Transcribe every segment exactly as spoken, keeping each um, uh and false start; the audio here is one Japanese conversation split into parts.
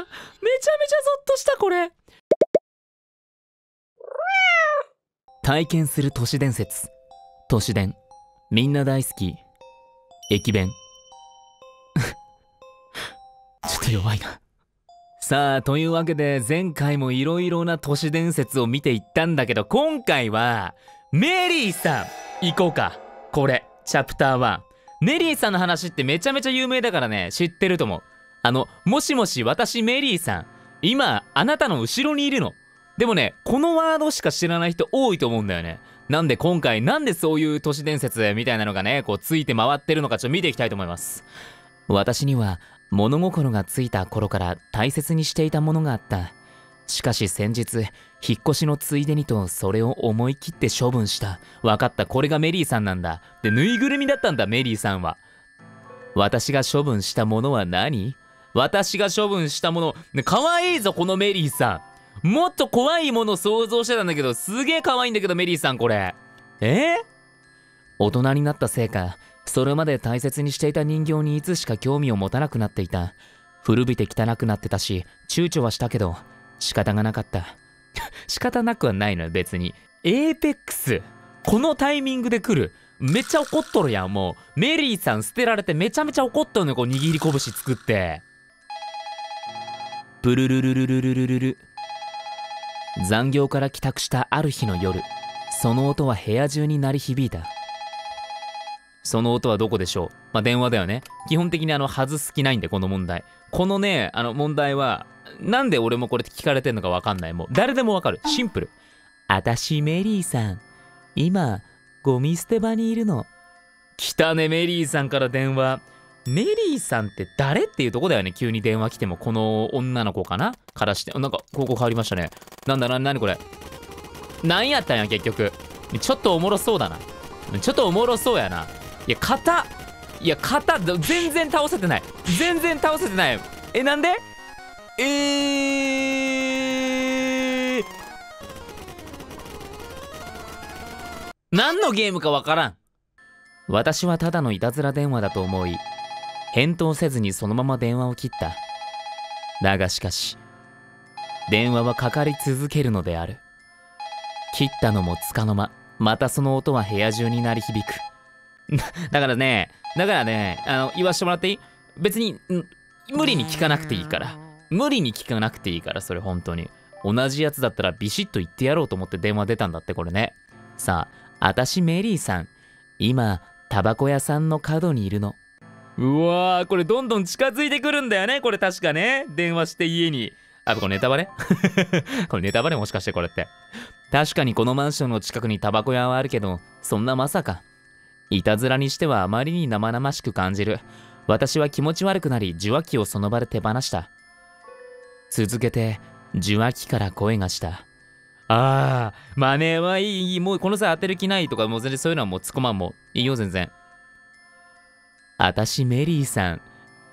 めちゃめちゃゾッとした。これ体験する都市伝説、都市伝みんな大好き駅弁ちょっと弱いな。さあ、というわけで前回もいろいろな都市伝説を見ていったんだけど、今回はメリーさん行こうか。これチャプターワン、メリーさんの話ってめちゃめちゃ有名だからね、知ってると思う。あの、もしもし私メリーさん、今あなたの後ろにいるの。でもね、このワードしか知らない人多いと思うんだよね。なんで今回なんでそういう都市伝説みたいなのがねこうついて回ってるのか、ちょっと見ていきたいと思います。私には物心がついた頃から大切にしていたものがあった。しかし先日引っ越しのついでにとそれを思い切って処分した。分かった、これがメリーさんなんだ。で、ぬいぐるみだったんだメリーさんは。私が処分したものは何？私が処分したもの、ね、かわいいぞこのメリーさん。もっと怖いもの想像してたんだけど、すげえかわいいんだけどメリーさんこれ。えー、大人になったせいかそれまで大切にしていた人形にいつしか興味を持たなくなっていた。古びて汚くなってたし躊躇はしたけど仕方がなかった仕方なくはないのよ別に。エーペックスこのタイミングで来る。めっちゃ怒っとるやん。もうメリーさん捨てられてめちゃめちゃ怒っとるのよ、こう握り拳作って。ブルルルルルルルルル。残業から帰宅したある日の夜、その音は部屋中に鳴り響いた。その音はどこでしょう。まあ、電話だよね。基本的にあの外す気ないんでこの問題。このね、あの問題はなんで俺もこれって聞かれてんのかわかんない。もう誰でもわかる。シンプル。あたしメリーさん、今ゴミ捨て場にいるの。来たねメリーさんから電話。メリーさんって誰っていうとこだよね。急に電話来てもこの女の子かなからして、なんかここ変わりましたね。なんだな、なにこれ。なんやったんや結局。ちょっとおもろそうだな。ちょっとおもろそうやな。いや肩、いや肩全然倒せてない、全然倒せてない。え、なんで？えー、何のゲームかわからん。私はただのいたずら電話だと思い返答せずにそのまま電話を切った。だがしかし電話はかかり続けるのである。切ったのもつかの間、またその音は部屋中に鳴り響くだからね、だからね、あの、言わしてもらっていい？別に、無理に聞かなくていいから。無理に聞かなくていいから、それ本当に。同じやつだったらビシッと言ってやろうと思って電話出たんだって、これね。さあ、あたしメリーさん、今、タバコ屋さんの角にいるの。うわー、これどんどん近づいてくるんだよね、これ確かね。電話して家に。あ、これネタバレこれネタバレもしかしてこれって。確かにこのマンションの近くにタバコ屋はあるけど、そんなまさか。いたずらにしてはあまりに生々しく感じる。私は気持ち悪くなり受話器をその場で手放した。続けて受話器から声がした。あー、真似はいい。もうこの際当てる気ないとか、もう全然そういうのはもう突っ込まん。もういいよ全然。あたしメリーさん、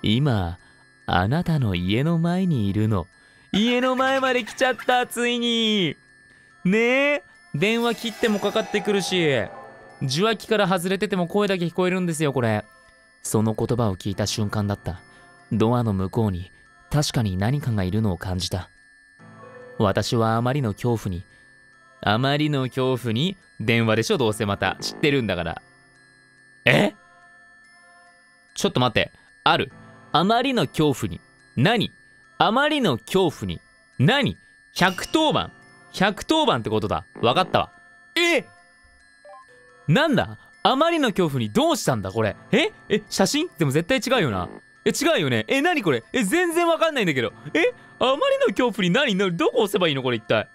今あなたの家の前にいるの。家の前まで来ちゃった、ついにねえ。電話切ってもかかってくるし受話器から外れてても声だけ聞こえるんですよこれ。その言葉を聞いた瞬間だった。ドアの向こうに確かに何かがいるのを感じた。私はあまりの恐怖にあまりの恐怖に電話でしょどうせまた知ってるんだから。え、ちょっと待って、ある、あまりの恐怖に何、あまりの恐怖に何、ひゃくとおばん、ひゃくとおばんってことだ。わかったわ。えっ、なんだあまりの恐怖にどうしたんだこれ。ええ、写真でも絶対違うよな。え、違うよね。え、なにこれ。え、全然わかんないんだけど。え、あまりの恐怖に何、どこ押せばいいのこれ一体。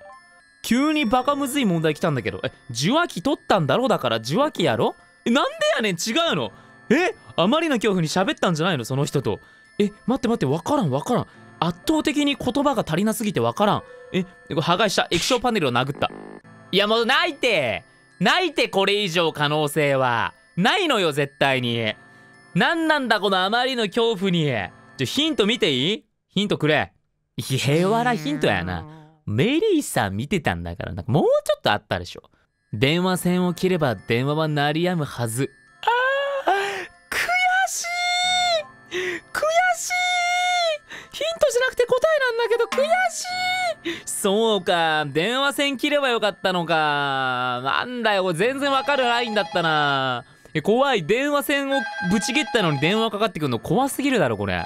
急にバカむずい問題来たんだけど。え、受話器取ったんだろ、だから受話器やろ。え、なんでやねん。違うの。え、あまりの恐怖に喋ったんじゃないのその人と。え、待って待って、わからんわからん。圧倒的に言葉が足りなすぎてわからん。え、これ破壊した。液晶パネルを殴った。いやもうないってないって、これ以上可能性はないのよ絶対に。なんなんだこのあまりの恐怖に。ちょ、ヒント見ていい？ヒントくれ。平和なヒントやな。メリーさん見てたんだから、なんかもうちょっとあったでしょ。電話線を切れば電話は鳴り止むはず。あー、悔しい悔しい。ヒントじゃなくて答えなんだけど悔しい。そうか、電話線切ればよかったのか。なんだよ、これ全然わかるラインだったな。え、怖い。電話線をぶち切ったのに電話かかってくるの怖すぎるだろこれ。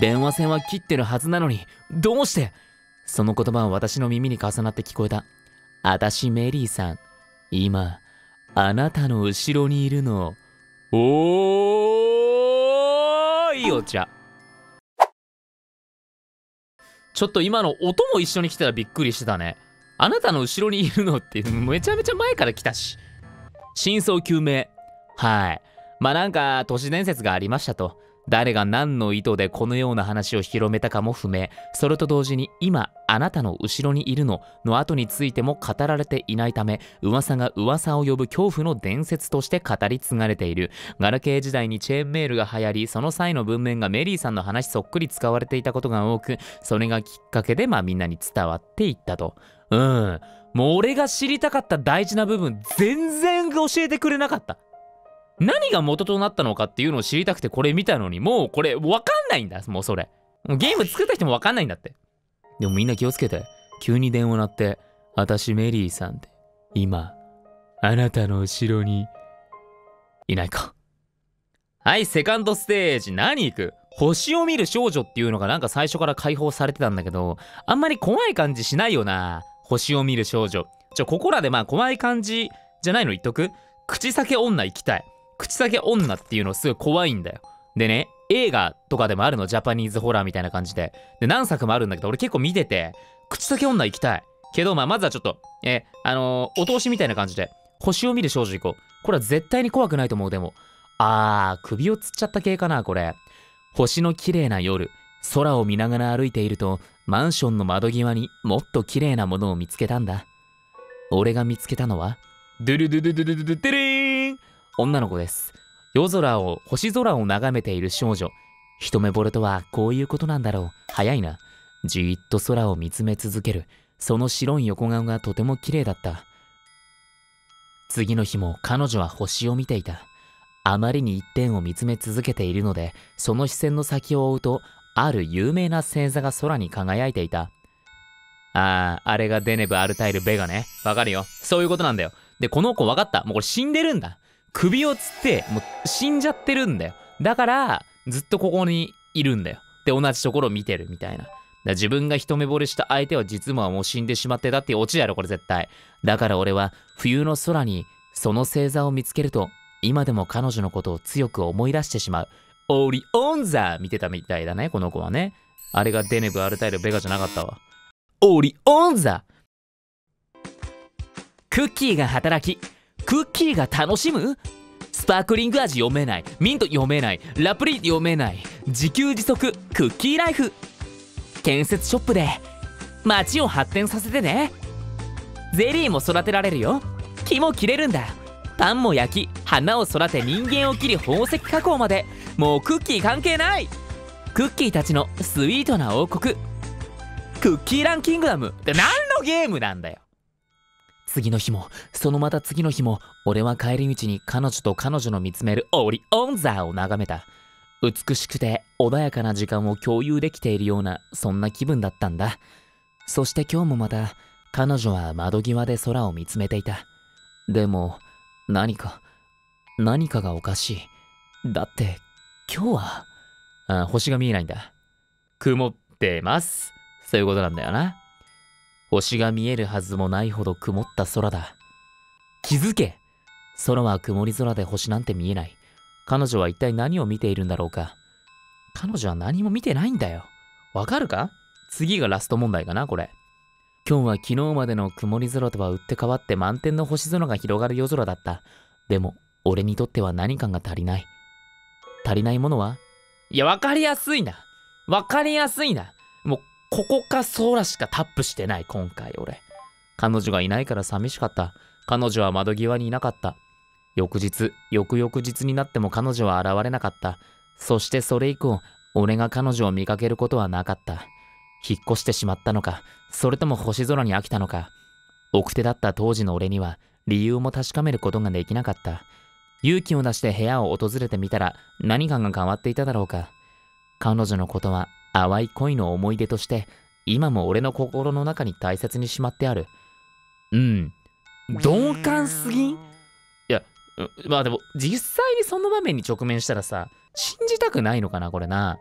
電話線は切ってるはずなのにどうして。その言葉は私の耳に重なって聞こえた。あたしメリーさん、今あなたの後ろにいるの。おーいお茶。ちょっと今の音も一緒に来たらびっくりしてたね。あなたの後ろにいるのってめちゃめちゃ前から来たし。真相究明。はい。まあなんか都市伝説がありましたと。誰が何の意図でこのような話を広めたかも不明。それと同時に今あなたの後ろにいるのの後についても語られていないため、噂が噂を呼ぶ恐怖の伝説として語り継がれている。ガラケー時代にチェーンメールが流行り、その際の文面がメリーさんの話そっくり使われていたことが多く、それがきっかけでまあみんなに伝わっていったと。うん。もう俺が知りたかった大事な部分全然教えてくれなかった。何が元となったのかっていうのを知りたくてこれ見たのに、もうこれ分かんないんだ。もうそれゲーム作った人も分かんないんだって。でもみんな気をつけて。急に電話鳴って、あたしメリーさんで今あなたの後ろにいないか。はい、セカンドステージ。何行く。星を見る少女っていうのがなんか最初から解放されてたんだけど、あんまり怖い感じしないよな。星を見る少女、ちょここらでまあ怖い感じじゃないの言っとく。口裂け女行きたい。口裂け女っていうのすごい怖いんだよ。でね、映画とかでもあるの、ジャパニーズホラーみたいな感じで。で、何作もあるんだけど、俺結構見てて、口裂け女行きたい。けど、まあ、まずはちょっと、え、あのー、お通しみたいな感じで、星を見る少女行こう。これは絶対に怖くないと思う、でも。あー、首をつっちゃった系かな、これ。星の綺麗な夜、空を見ながら歩いていると、マンションの窓際にもっと綺麗なものを見つけたんだ。俺が見つけたのは、ドゥルドゥドゥドゥドゥドゥドゥリーン！女の子です。夜空を星空を眺めている少女。一目惚れとはこういうことなんだろう。早いな。じーっと空を見つめ続ける。その白い横顔がとても綺麗だった。次の日も彼女は星を見ていた。あまりに一点を見つめ続けているので、その視線の先を追うとある有名な星座が空に輝いていた。ああ、あれがデネブ・アルタイル・ベガね。わかるよ、そういうことなんだよ。でこの子わかった。もうこれ死んでるんだ。首をつってもう死んじゃってるんだよ。だからずっとここにいるんだよ。で同じところを見てるみたいな。だから自分が一目惚れした相手は実はもう死んでしまってたっていうオチやろこれ絶対。だから俺は冬の空にその星座を見つけると今でも彼女のことを強く思い出してしまう。オリオン座見てたみたいだねこの子はね。あれがデネブ・アルタイル・ベガじゃなかったわ。オリオン座。クッキーが働き、クッキーが楽しむ。スパークリング味読めない、ミント読めない、ラプリ読めない、自給自足クッキーライフ。建設ショップで街を発展させてね。ゼリーも育てられるよ。木も切れるんだ。パンも焼き、花を育て、人間を切り、宝石加工まで。もうクッキー関係ない。クッキーたちのスイートな王国、クッキーランキングダム。何のゲームなんだよ。次の日もそのまた次の日も俺は帰り道に彼女と彼女の見つめるオリオン座を眺めた。美しくて穏やかな時間を共有できているようなそんな気分だったんだ。そして今日もまた彼女は窓際で空を見つめていた。でも何か何かがおかしい。だって今日はあ、星が見えないんだ。曇ってます。そういうことなんだよな。星が見えるはずもないほど曇った空だ。気づけ！空は曇り空で星なんて見えない。彼女は一体何を見ているんだろうか。彼女は何も見てないんだよ。わかるか？次がラスト問題かな、これ。今日は昨日までの曇り空とは打って変わって満天の星空が広がる夜空だった。でも、俺にとっては何かが足りない。足りないものは？いや、わかりやすいな。わかりやすいな。もう、ここか空しかタップしてない今回俺。彼女がいないから寂しかった。彼女は窓際にいなかった。翌日翌々日になっても彼女は現れなかった。そしてそれ以降俺が彼女を見かけることはなかった。引っ越してしまったのか、それとも星空に飽きたのか。奥手だった当時の俺には理由も確かめることができなかった。勇気を出して部屋を訪れてみたら何かが変わっていただろうか。彼女のことは淡い恋の思い出として今も俺の心の中に大切にしまってある。うん。鈍感すぎん？いや、まあでも実際にその場面に直面したらさ、信じたくないのかなこれな。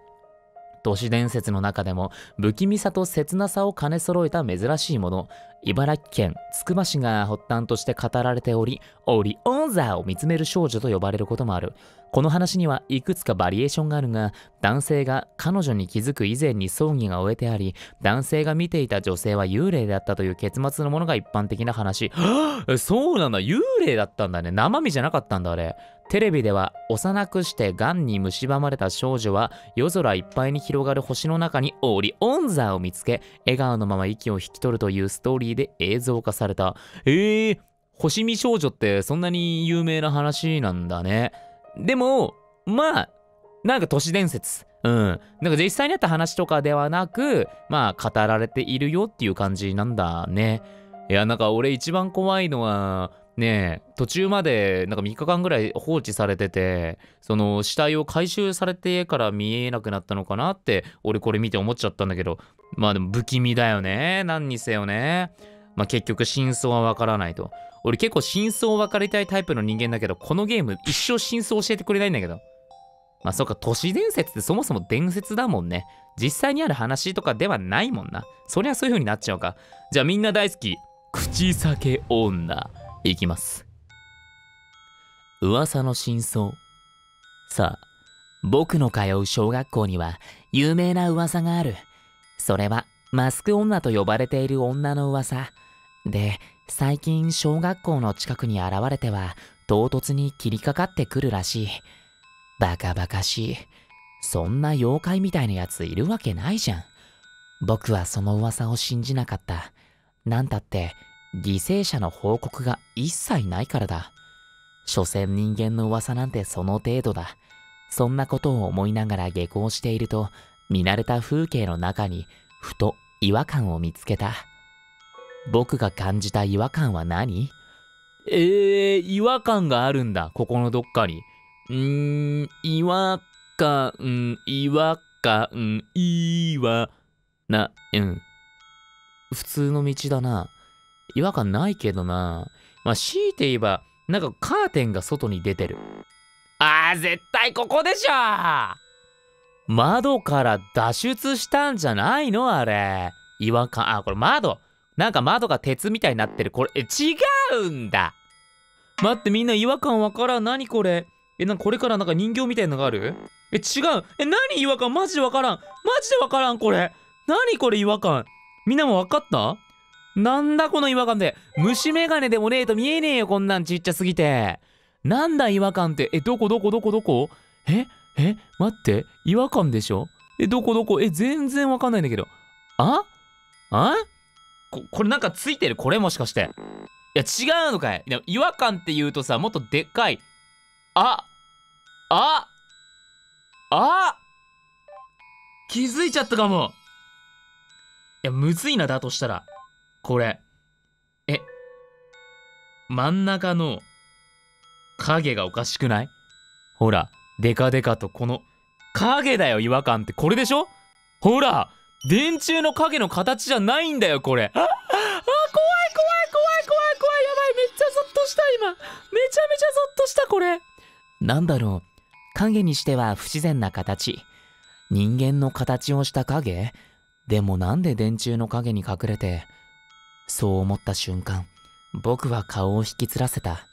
都市伝説の中でも不気味さと切なさを兼ね揃えた珍しいもの、茨城県つくば市が発端として語られており、オリオン座を見つめる少女と呼ばれることもある。この話にはいくつかバリエーションがあるが、男性が彼女に気づく以前に葬儀が終えてあり、男性が見ていた女性は幽霊だったという結末のものが一般的な話。そうなんだ、幽霊だったんだね。生身じゃなかったんだあれ。テレビでは幼くしてがんに蝕まれた少女は夜空いっぱいに広がる星の中にオリオン座を見つけ、笑顔のまま息を引き取るというストーリーで映像化された。えー、星見少女ってそんなに有名な話なんだね。でもまあなんか都市伝説、うん、なんか実際にあった話とかではなく、まあ語られているよっていう感じなんだね。いや、なんか俺一番怖いのはねえ、途中までなんかみっかかんぐらい放置されてて、その死体を回収されてから見えなくなったのかなって俺これ見て思っちゃったんだけど、まあでも不気味だよね、何にせよね。まあ結局真相はわからないと。俺結構真相を分かりたいタイプの人間だけど、このゲーム一生真相教えてくれないんだけど。まあそっか、都市伝説ってそもそも伝説だもんね。実際にある話とかではないもんな。そりゃそういう風になっちゃうか。じゃあみんな大好き口裂け女いきます。噂の真相。さあ、僕の通う小学校には有名な噂がある。それはマスク女と呼ばれている女の噂で、最近小学校の近くに現れては唐突に切りかかってくるらしい。バカバカしい。そんな妖怪みたいなやついるわけないじゃん。僕はその噂を信じなかった。なんたって犠牲者の報告が一切ないからだ。所詮人間の噂なんてその程度だ。そんなことを思いながら下校していると、見慣れた風景の中にふと違和感を見つけた。僕が感じた違和感は何？えー、違和感があるんだ、ここのどっかに。うーん、違和感、違和感、いわ、な、うん。普通の道だな。違和感ないけどな。まあ、強いて言えば、なんかカーテンが外に出てる。あー、絶対ここでしょ！窓から脱出したんじゃないのあれ。違和感、あ、これ窓。なんか窓が鉄みたいになってる。これ、え、違うんだ。待って、みんな違和感わからん。何これ。え、なんかこれからなんか人形みたいのがある？え、違う。え、何違和感？マジでわからん。マジでわからん、これ。何これ違和感。みんなもわかった？なんだこの違和感で。虫眼鏡でもねえと見えねえよ、こんなんちっちゃすぎて。なんだ違和感って。え、どこどこどこどこ？え、え、待って。違和感でしょ？え、どこどこ？え、全然わかんないんだけど。あ？あ？こ, これなんかついてるこれもしかして。いや違うのかい。でも違和感って言うとさ、もっとでっかい。あああ気づいちゃったかも。いやむずいな。だとしたらこれ、え真ん中の影がおかしくない？ほらデカデカとこの影だよ。違和感ってこれでしょ。ほら電柱の影の形じゃないんだよこれ。ああ怖い怖い怖い怖い怖い。やばい、めっちゃゾッとした今。めちゃめちゃゾッとしたこれ。なんだろう、影にしては不自然な形。人間の形をした影でもなんで電柱の影に隠れて。そう思った瞬間、僕は顔を引きつらせた。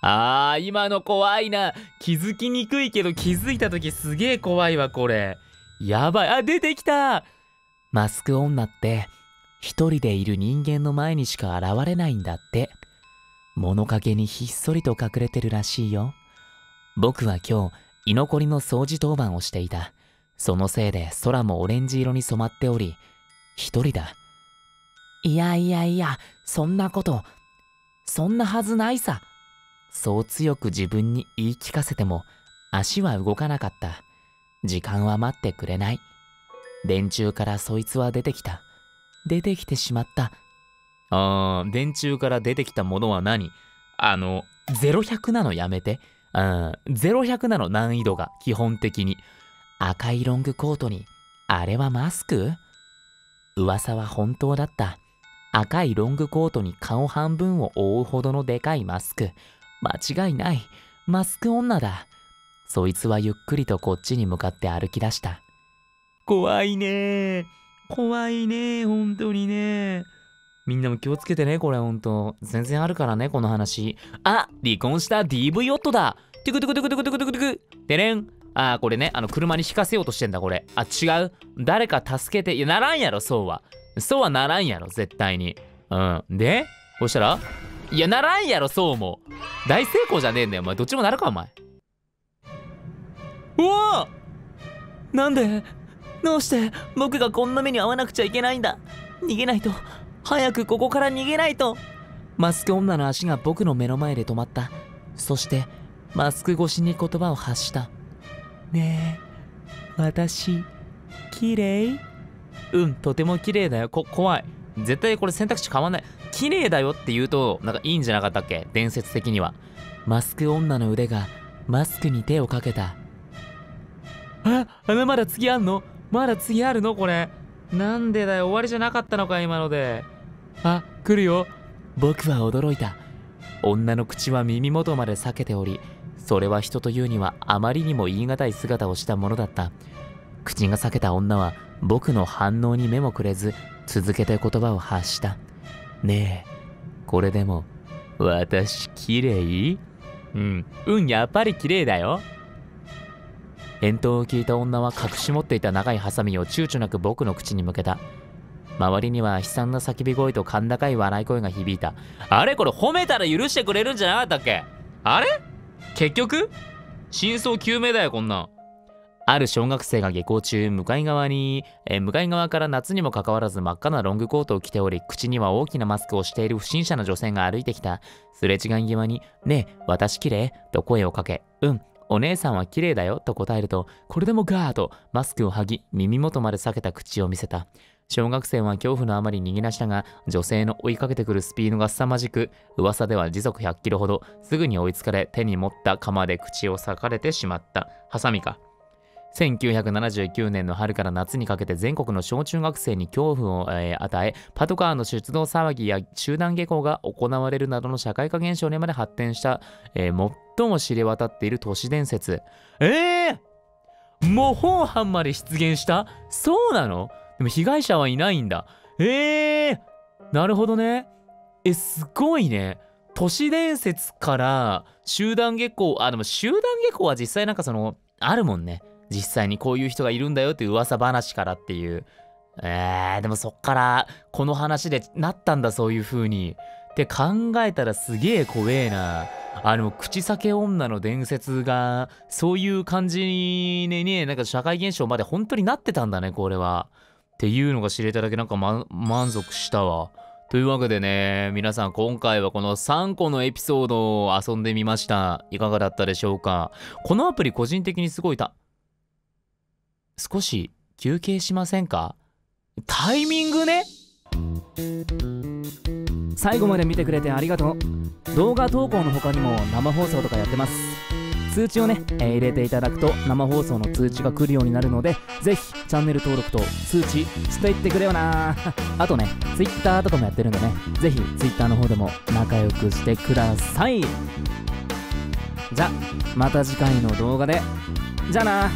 あー今の怖いな。気づきにくいけど気づいた時すげえ怖いわこれ。やばい。あ出てきた。マスク女って一人でいる人間の前にしか現れないんだって。物陰にひっそりと隠れてるらしいよ。僕は今日居残りの掃除当番をしていた。そのせいで空もオレンジ色に染まっており一人だ。いやいやいや、そんなことそんなはずないさ。そう強く自分に言い聞かせても足は動かなかった。時間は待ってくれない。電柱からそいつは出てきた。出てきてしまった。あー電柱から出てきたものは何？あのゼロひゃくなのやめて。うんゼロひゃくなの難易度が基本的に。赤いロングコートにあれはマスク？噂は本当だった。赤いロングコートに顔半分を覆うほどのでかいマスク。間違いない。マスク女だ。そいつはゆっくりとこっちに向かって歩き出した。怖いねー。怖いねー。本当にねー。みんなも気をつけてね、これ本当。全然あるからね、この話。あ、離婚した ディーブイ 夫だ。テクテクテクテクテクテクテク。でれん。あー、これね、あの車に引かせようとしてんだ、これ。あ、違う。誰か助けて。いや、ならんやろ、そうは。そうはならんやろ、絶対に。うん。で、こうしたらいや、ならんやろ、そうも。大成功じゃねえんだよ、お前。どっちもなるか、お前。うわー！なんで？どうして僕がこんな目に遭わなくちゃいけないんだ。逃げないと。早くここから逃げないと。マスク女の足が僕の目の前で止まった。そして、マスク越しに言葉を発した。ねえ、私、綺麗？うん、とても綺麗だよ。こ、怖い。絶対これ選択肢変わんない。綺麗だよって言うと、なんかいいんじゃなかったっけ？伝説的には。マスク女の腕がマスクに手をかけた。あ、あのまだ次あんの？まだ次あるのこれ。なんでだよ、終わりじゃなかったのか、今ので。あ、来るよ。僕は驚いた。女の口は耳元まで裂けており、それは人というにはあまりにも言い難い姿をしたものだった。口が裂けた女は僕の反応に目もくれず、続けて言葉を発した。ねえ、これでも、私綺麗？うん、うん、やっぱり綺麗だよ。返答を聞いた女は隠し持っていた長いハサミを躊躇なく僕の口に向けた。周りには悲惨な叫び声と甲高い笑い声が響いた。あれこれ褒めたら許してくれるんじゃなかったっけ？あれ結局真相究明だよ、こんなん。ある小学生が下校中、向かい側に、え、向かい側から夏にもかかわらず真っ赤なロングコートを着ており、口には大きなマスクをしている不審者の女性が歩いてきた。すれ違い際に、ねえ、私綺麗？と声をかけ、うん。お姉さんは綺麗だよと答えると、これでもガーとマスクを剥ぎ、耳元まで裂けた口を見せた。小学生は恐怖のあまり逃げ出したが、女性の追いかけてくるスピードが凄まじく、噂では時速ひゃっキロほど、すぐに追いつかれ、手に持った鎌で口を裂かれてしまった。ハサミか。せんきゅうひゃくななじゅうきゅうねんの春から夏にかけて全国の小中学生に恐怖を、えー、与え、パトカーの出動騒ぎや集団下校が行われるなどの社会化現象にまで発展した、えー、最も知れ渡っている都市伝説。えー、模倣犯まで出現した？そうなの？でも被害者はいないんだ。えー、なるほどね。え、すごいね。都市伝説から集団下校、あ、でも集団下校は実際なんかその、あるもんね。実際にこういう人がいるんだよっていう噂話からっていう。えー、でもそっからこの話でなったんだ、そういう風に。って考えたらすげえ怖えな。あの、口裂け女の伝説が、そういう感じにね、なんか社会現象まで本当になってたんだね、これは。っていうのが知れただけなんか、ま、満足したわ。というわけでね、皆さん今回はこのさんこのエピソードを遊んでみました。いかがだったでしょうか？このアプリ個人的にすごいた、少し休憩しませんか？タイミングね。最後まで見てくれてありがとう。動画投稿の他にも生放送とかやってます。通知をね、えー、入れていただくと生放送の通知が来るようになるので、ぜひチャンネル登録と通知していってくれよな。あとね、Twitter とかもやってるんでね、ぜひ Twitter の方でも仲良くしてください。じゃ、また次回の動画で。じゃあな。